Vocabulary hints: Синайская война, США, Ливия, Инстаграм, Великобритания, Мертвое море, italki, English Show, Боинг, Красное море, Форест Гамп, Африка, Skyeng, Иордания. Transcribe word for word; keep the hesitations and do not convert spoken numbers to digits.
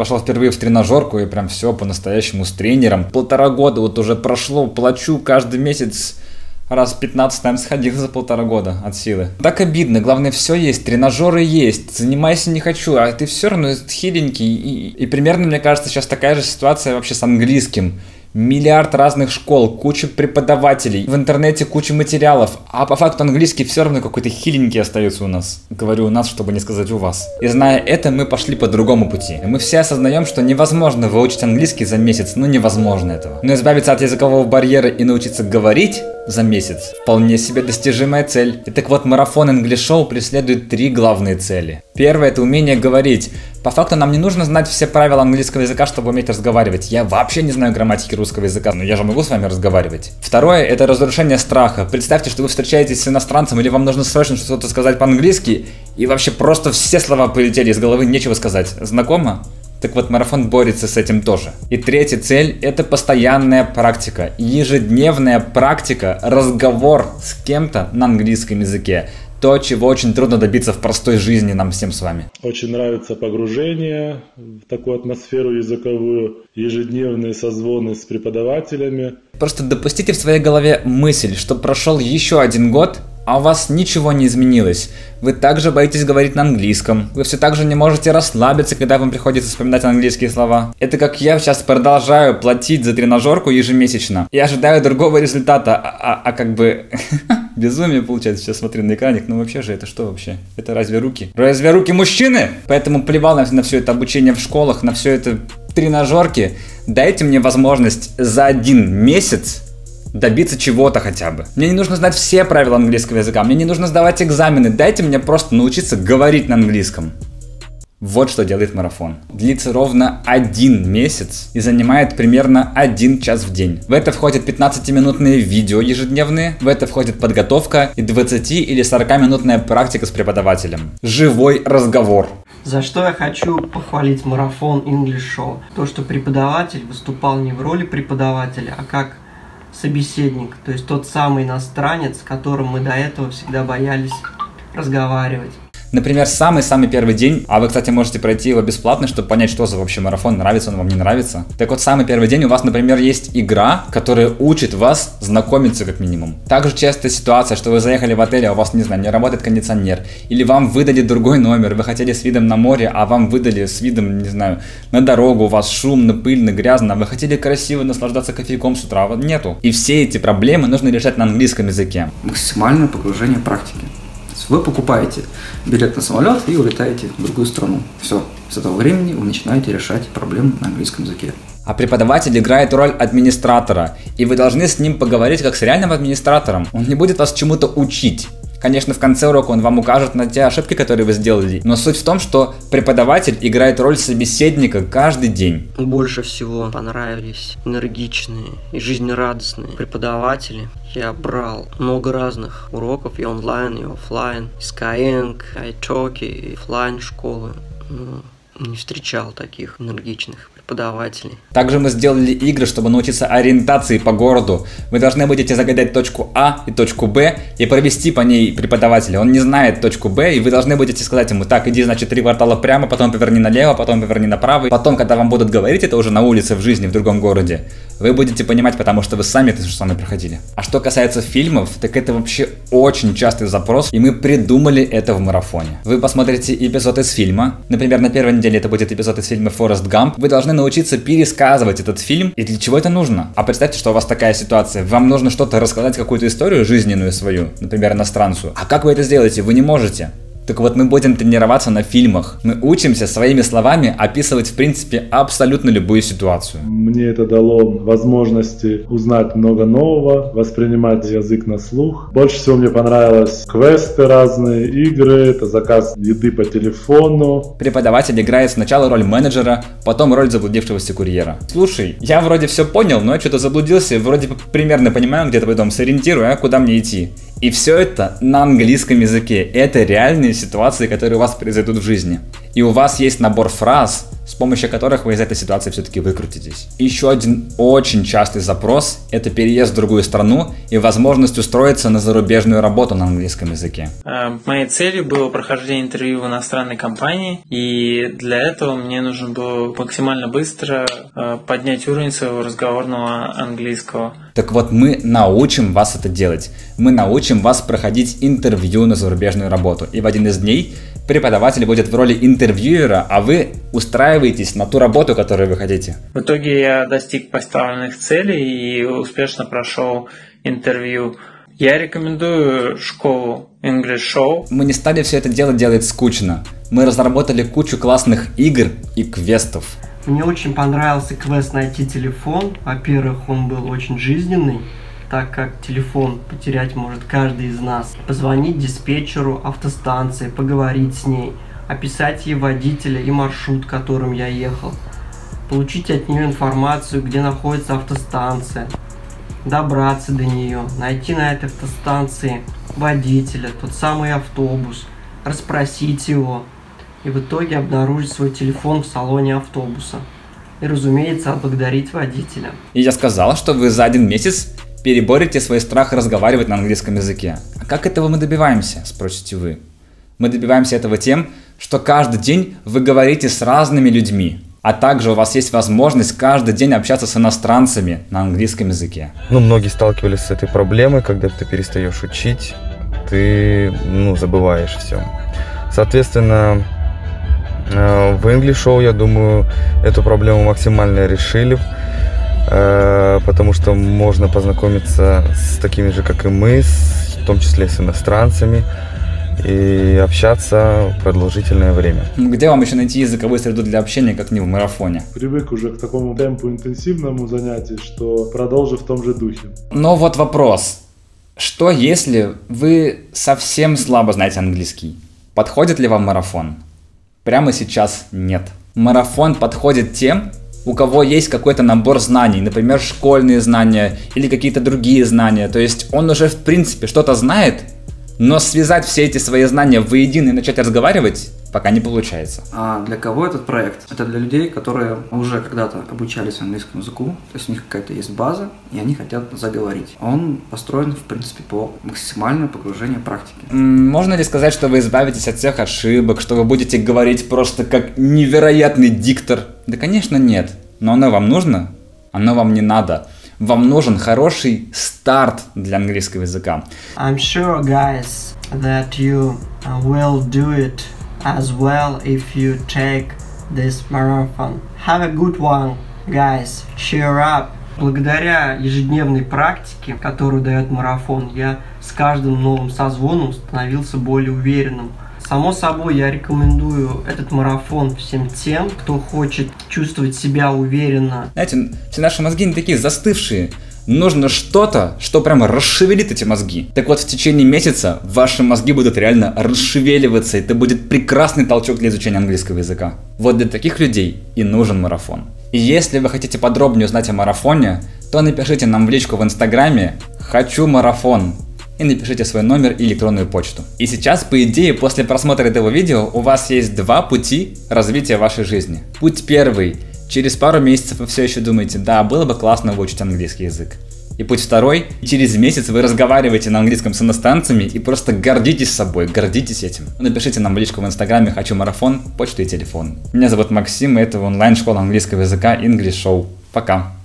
Пошел впервые в тренажерку и прям все по-настоящему с тренером. Полтора года вот уже прошло, плачу каждый месяц. Раз пятнадцать, наверное, сходил за полтора года от силы. Так обидно, главное, все есть, тренажеры есть, занимайся не хочу, а ты все равно хиленький. И, и примерно, мне кажется, сейчас такая же ситуация вообще с английским. Миллиард разных школ, куча преподавателей, в интернете куча материалов, а по факту английский все равно какой-то хиленький остается у нас. Говорю у нас, чтобы не сказать у вас. И зная это, мы пошли по другому пути. Мы все осознаем, что невозможно выучить английский за месяц, ну невозможно этого. Но избавиться от языкового барьера и научиться говорить за месяц — вполне себе достижимая цель. И так вот, марафон English Show преследует три главные цели. Первое — это умение говорить. По факту нам не нужно знать все правила английского языка, чтобы уметь разговаривать. Я вообще не знаю грамматики русского языка, но я же могу с вами разговаривать. Второе — это разрушение страха. Представьте, что вы встречаетесь с иностранцем или вам нужно срочно что-то сказать по-английски, и вообще просто все слова полетели из головы, нечего сказать. Знакомо? Так вот, марафон борется с этим тоже. И третья цель – это постоянная практика, ежедневная практика, разговор с кем-то на английском языке. То, чего очень трудно добиться в простой жизни нам всем с вами. Очень нравится погружение в такую атмосферу языковую, ежедневные созвоны с преподавателями. Просто допустите в своей голове мысль, что прошел еще один год, а у вас ничего не изменилось. Вы также боитесь говорить на английском. Вы все так же не можете расслабиться, когда вам приходится вспоминать английские слова. Это как я сейчас продолжаю платить за тренажерку ежемесячно. Я ожидаю другого результата, а, а, а как бы... Безумие получается, сейчас смотрю на экранник, ну вообще же это что вообще? Это разве руки? Разве руки мужчины? Поэтому плевал на, на все это обучение в школах, на все это тренажерки. Дайте мне возможность за один месяц добиться чего-то хотя бы. Мне не нужно знать все правила английского языка, мне не нужно сдавать экзамены, дайте мне просто научиться говорить на английском. Вот что делает марафон. Длится ровно один месяц и занимает примерно один час в день. В это входят пятнадцатиминутные видео ежедневные, в это входит подготовка и двадцати или сорокаминутная практика с преподавателем. Живой разговор. За что я хочу похвалить марафон English Show? То, что преподаватель выступал не в роли преподавателя, а как собеседник, то есть тот самый иностранец, с которым мы до этого всегда боялись разговаривать. Например, самый-самый первый день, а вы, кстати, можете пройти его бесплатно, чтобы понять, что за вообще марафон, нравится он вам, не нравится. Так вот, самый первый день у вас, например, есть игра, которая учит вас знакомиться как минимум. Также частая ситуация, что вы заехали в отель, а у вас, не знаю, не работает кондиционер, или вам выдали другой номер, вы хотели с видом на море, а вам выдали с видом, не знаю, на дорогу, у вас шумно, пыльно, грязно, вы хотели красиво наслаждаться кофейком с утра, а вот нету. И все эти проблемы нужно решать на английском языке. Максимальное погружение практики. Вы покупаете билет на самолет и улетаете в другую страну. Все, с этого времени вы начинаете решать проблемы на английском языке. А преподаватель играет роль администратора, и вы должны с ним поговорить как с реальным администратором. Он не будет вас чему-то учить. Конечно, в конце урока он вам укажет на те ошибки, которые вы сделали. Но суть в том, что преподаватель играет роль собеседника каждый день. Больше всего понравились энергичные и жизнерадостные преподаватели. Я брал много разных уроков, и онлайн, и офлайн. Skyeng, italki, и офлайн школы. Но не встречал таких энергичных преподавателей. Также мы сделали игры, чтобы научиться ориентации по городу. Вы должны будете загадать точку А и точку Б и провести по ней преподавателя. Он не знает точку Б, и вы должны будете сказать ему: так, иди, значит, три квартала прямо, потом поверни налево, потом поверни направо. И потом, когда вам будут говорить это уже на улице, в жизни, в другом городе, вы будете понимать, потому что вы сами это же самое проходили. А что касается фильмов, так это вообще очень частый запрос, и мы придумали это в марафоне. Вы посмотрите эпизод из фильма. Например, на первой неделе это будет эпизод из фильма «Форест Гамп». Вы должны научиться пересказывать этот фильм. И для чего это нужно? А представьте, что у вас такая ситуация. Вам нужно что-то рассказать, какую-то историю жизненную свою, например, иностранцу. А как вы это сделаете? Вы не можете. Так вот, мы будем тренироваться на фильмах. Мы учимся своими словами описывать, в принципе, абсолютно любую ситуацию. Мне это дало возможности узнать много нового, воспринимать язык на слух. Больше всего мне понравилось квесты разные, игры, это заказ еды по телефону. Преподаватель играет сначала роль менеджера, потом роль заблудившегося курьера. Слушай, я вроде все понял, но я что-то заблудился, вроде примерно понимаю, где-то потом сориентирую, а куда мне идти. И все это на английском языке. Это реальные ситуации, которые у вас произойдут в жизни. И у вас есть набор фраз, с помощью которых вы из этой ситуации все-таки выкрутитесь. Еще один очень частый запрос – это переезд в другую страну и возможность устроиться на зарубежную работу на английском языке. Моей целью было прохождение интервью в иностранной компании, и для этого мне нужно было максимально быстро поднять уровень своего разговорного английского. Так вот, мы научим вас это делать. Мы научим вас проходить интервью на зарубежную работу. И в один из дней преподаватель будет в роли интервьюера, а вы устраиваетесь на ту работу, которую вы хотите. В итоге я достиг поставленных целей и успешно прошел интервью. Я рекомендую школу English Show. Мы не стали все это дело делать скучно. Мы разработали кучу классных игр и квестов. Мне очень понравился квест «Найти телефон». Во-первых, он был очень жизненный, так как телефон потерять может каждый из нас. Позвонить диспетчеру автостанции, поговорить с ней, описать ей водителя и маршрут, которым я ехал, получить от нее информацию, где находится автостанция, добраться до нее, найти на этой автостанции водителя, тот самый автобус, расспросить его и в итоге обнаружить свой телефон в салоне автобуса. И, разумеется, отблагодарить водителя. И я сказал, что вы за один месяц переборете свой страх разговаривать на английском языке. А как этого мы добиваемся, спросите вы? Мы добиваемся этого тем, что каждый день вы говорите с разными людьми, а также у вас есть возможность каждый день общаться с иностранцами на английском языке. Ну, многие сталкивались с этой проблемой, когда ты перестаешь учить, ты, ну, забываешь все. Соответственно, в English Show, я думаю, эту проблему максимально решили, потому что можно познакомиться с такими же, как и мы, в том числе с иностранцами, и общаться продолжительное время. Где вам еще найти языковую среду для общения, как не в марафоне? Привык уже к такому темпу интенсивному занятий, что продолжу в том же духе. Но вот вопрос. Что если вы совсем слабо знаете английский? Подходит ли вам марафон? Прямо сейчас нет. Марафон подходит тем, у кого есть какой-то набор знаний, например, школьные знания или какие-то другие знания. То есть он уже в принципе что-то знает, но связать все эти свои знания воедино и начать разговаривать пока не получается. А для кого этот проект? Это для людей, которые уже когда-то обучались английскому языку, то есть у них какая-то есть база, и они хотят заговорить. Он построен, в принципе, по максимальному погружению практики. Можно ли сказать, что вы избавитесь от всех ошибок, что вы будете говорить просто как невероятный диктор? Да, конечно, нет. Но оно вам нужно? Оно вам не надо. Вам нужен хороший старт для английского языка. I'm sure, guys, that you will do it as well if you take this marathon. Have a good one, guys. Cheer up. Благодаря ежедневной практике, которую дает марафон, я с каждым новым созвоном становился более уверенным. Само собой, я рекомендую этот марафон всем тем, кто хочет чувствовать себя уверенно. Знаете, все наши мозги не такие застывшие. Нужно что-то, что прямо расшевелит эти мозги. Так вот, в течение месяца ваши мозги будут реально расшевеливаться, и это будет прекрасный толчок для изучения английского языка. Вот для таких людей и нужен марафон. И если вы хотите подробнее узнать о марафоне, то напишите нам в личку в Инстаграме «Хочу марафон» и напишите свой номер и электронную почту. И сейчас, по идее, после просмотра этого видео у вас есть два пути развития вашей жизни. Путь первый. Через пару месяцев вы все еще думаете, да, было бы классно выучить английский язык. И путь второй. Через месяц вы разговариваете на английском с иностранцами и просто гордитесь собой, гордитесь этим. Напишите нам в личку в Инстаграме «Хочу марафон», почту и телефон. Меня зовут Максим, и это онлайн-школа английского языка English Show. Пока!